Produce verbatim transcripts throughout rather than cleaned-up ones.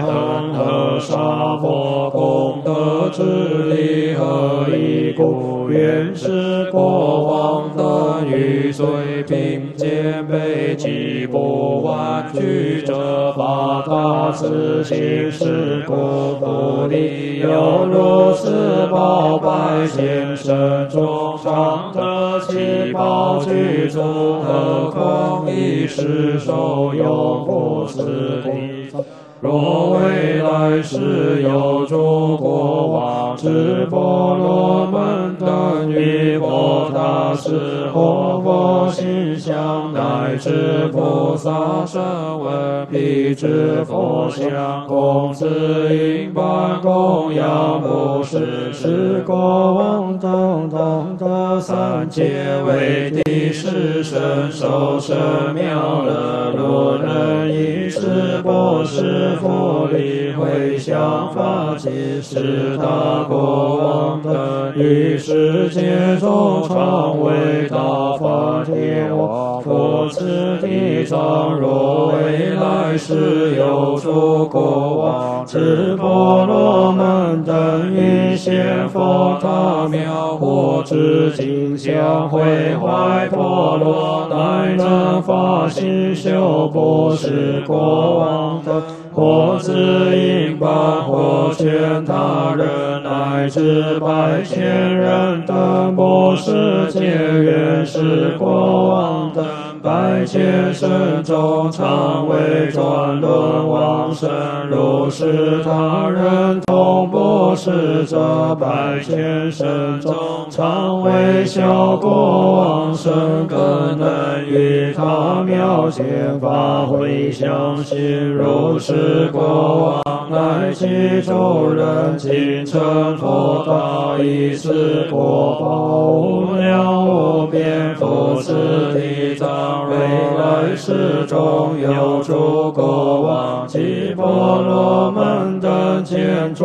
恒河沙佛功德。 智力何以故？原是国王等与罪并肩背，己不弯曲者，发大慈心，是故福利有如是宝百千身中，常得其宝具足，何况一时受用不思议？ 若未来世有诸国王、毗婆罗门等于佛大士或佛形象，乃至菩萨声闻，辟支佛像，供此因般供养布施，是国王等同得三界为地是身受身妙乐，若能以是布施。 佛力回向法界，是大国王等于世界中常为大梵天王。佛此地藏，若未来世有诸国王、毗婆罗门等于现佛大妙，或至金像毁坏婆罗，乃能发心修布施国王等。 或自应般，或劝他人，乃至百千人等，不是皆缘是国王等，百千身中常为转轮王身，如是他人同不是者，百千身中常为小国王身，更能与他妙见发挥相信，如是。 是国王乃其众人尽成佛道，以是国宝无量无边。复次地藏，未来世中有诸国王、毗婆罗门等见诸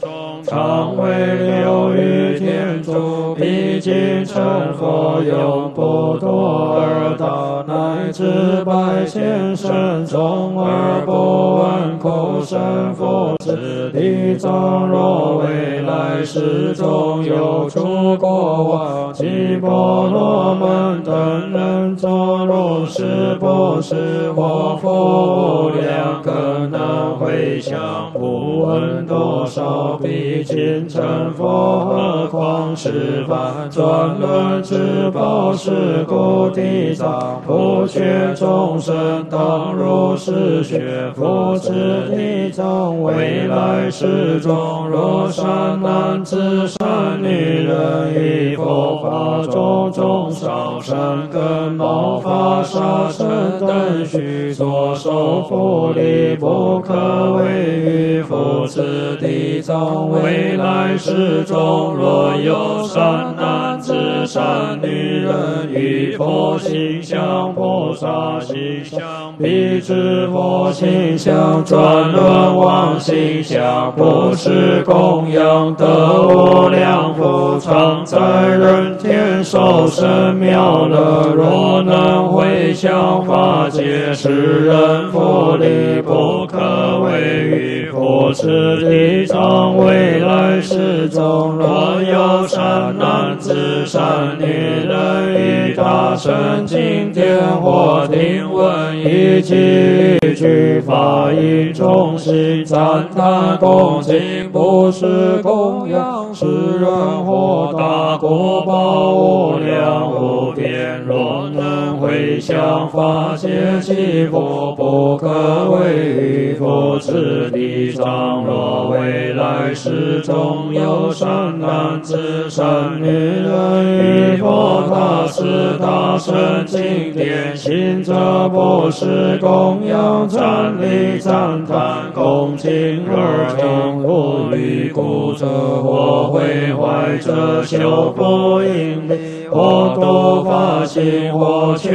中常为流于天竺。毕竟成佛有不多，而道乃至百千身中，而不闻苦身佛子地藏。若未来世中有诸国王。 毗婆罗门等人作如是布施，或复无量，更能回回向不问多少比丘成佛，何况十万转轮之宝。是故地藏普却众生，当如是学。复持地藏未来世中，若善男子、善女人，以佛法种种少善根、毛发、杀生等许所受福利，不可为于。复持地藏未来世中，若有善男子、善女人，与佛形象、菩萨形象、辟支佛形象、转轮王形象，不是供养得无量福，常在人天受生妙乐。若能回向法界，使人福利，不可为于。复持地藏未来世中，若有善男子、善女人，以他身经典或听闻，以其语句法音，众心赞叹恭敬，不是供养，使人获大果报无量无边。若能回向法界其福，不可为于。复持地藏若未来世中，有善男子、善女人，以佛塔斯他身经典，行者不是供养，赞礼赞叹恭敬而成无虑。故者或毁坏者，修不盈利。或度法心，或劝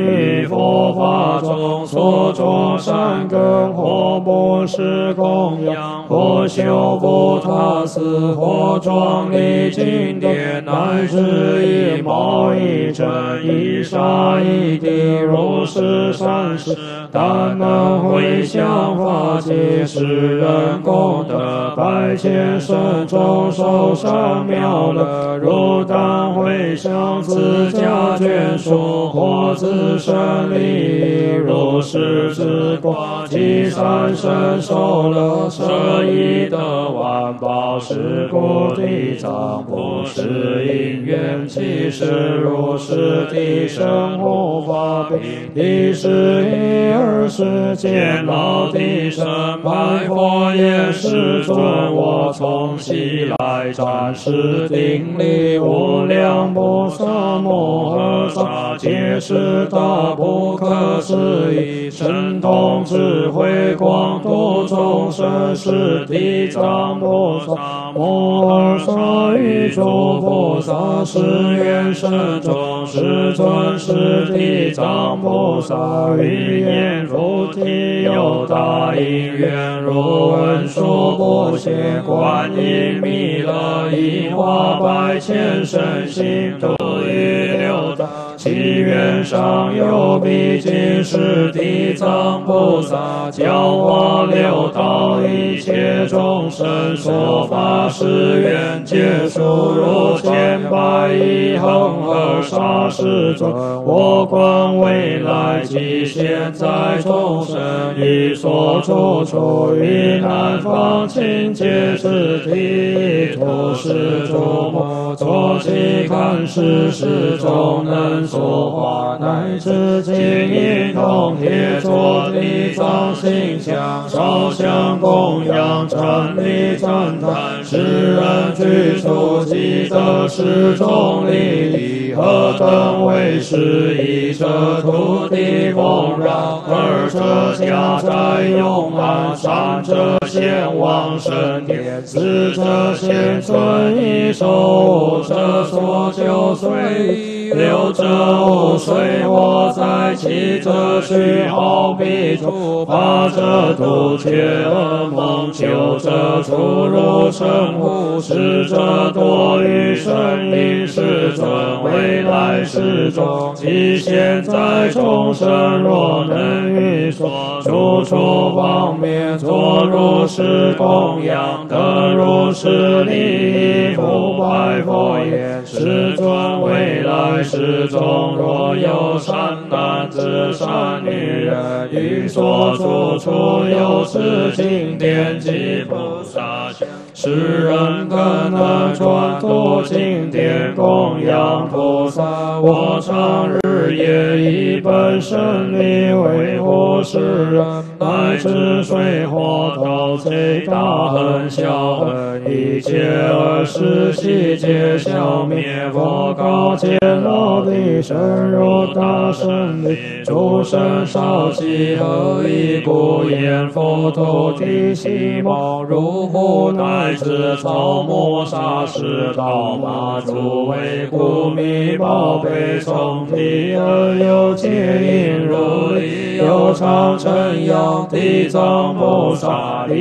于佛法中所作善根，或不施供养，或修补塔寺，或壮丽经典，乃至一毛一尘一沙一滴，如是善事，但能回向法界，使人功德百千圣众受上妙乐。如但回向自家眷属，或自身利益，如是智光及三身受乐，舍一得万宝。是故地藏不是因缘起事，如是地生护法品，地是一二世间老地神，白佛爷世尊，我从昔来暂时顶礼。无量菩萨摩诃萨，皆是大不可思议神通智慧，广度众生。是地藏菩萨摩诃萨，与诸菩萨誓愿圣众，世尊是地藏菩萨，语言如体，有大因缘，如文殊不显，观音弥勒，一化百千身心，度于六道。其缘上有毕竟，是地藏菩萨教化六道一切众生，说法誓愿解数，如千百亿恒河沙世尊。我观未来及现在众生，于所住处，于南方清净之地，如是诸目，坐其看世事中能。说话乃至金银铜铁，作地藏形象，烧香供养，赞礼赞叹，使人具足，即得十种利益。何等为是以这土地供养，二者家宅用安，三者现往生天，四者现存一手，五者所求随意，六者无随我在，七者虚好比处，八者杜绝恶梦，九者出入圣湖，十者多于胜利是正，未来是中。即现在众生若能欲说，处处方便，作如是供养，得如是利益，不坏佛言。世尊，未来世中，若有善男子、善女人，于所住处有是经典及菩萨像，世人可能转读经典，供养菩萨。我常日夜以本胜力维护世人，乃至水火道最大恒小恒，一切恶事悉皆消灭。 佛告揭露地，深入大胜利，诸生少息何以故？言佛土地悉蒙，如护乃至草木沙石道马诸为故，密报悲从地而有戒因如理，有常称扬地藏菩萨利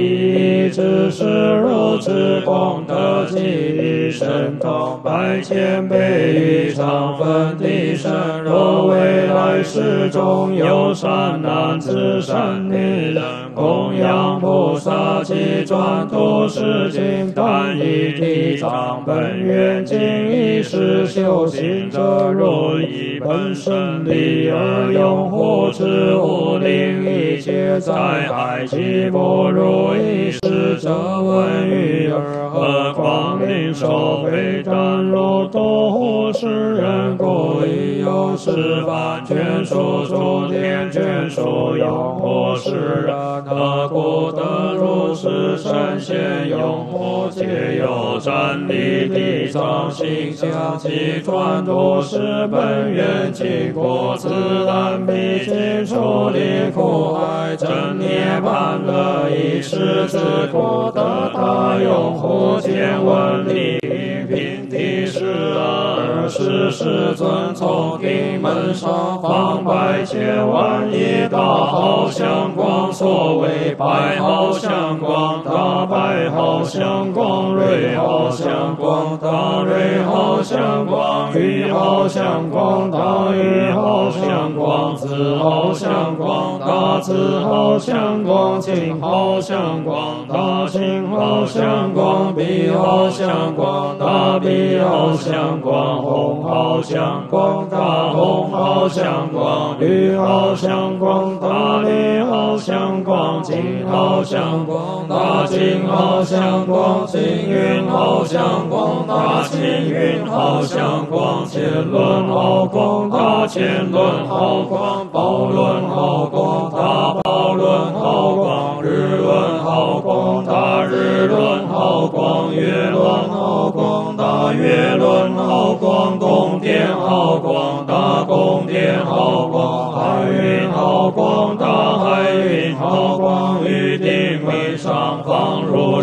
益之事，如之功德记忆神通百千。 千倍于上分地身，若未来世中有善男子、善女人，供养菩萨及转读是经，但以地藏本愿经一时修行者，若以本胜利而拥护之，无令一切灾害及不如意事者闻于耳，何况令受悲担辱？ 多护世人故，亦有十方眷属、诸天眷属拥护世人，何故得如是圣贤拥护？皆有瞻礼地藏心想，即转读是本愿经，故自然毕竟处离苦海，证涅槃乐以是之故，得他拥护见闻利。 平地是啊，是世尊从顶门上放百千万亿大好相光，所谓白好相光，大白好相光，瑞好相光，大瑞好相光，雨好相光，大雨好相光，紫好相光，大紫好相光，青好相光，大青好相光，碧好相光，大。 大碧好相光，红好相光，大红好相光，绿好相光，大绿好相光，金好相光，大金好相光，青云好相光，大青云好相光，千轮好光，大千轮好光，宝轮好光，大宝轮好光，日轮好光，大日轮好光，月轮好光。 大月轮好光，宫殿好光，大宫殿好光，海云好光，大海云好光，于定门上放如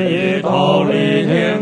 已逃离天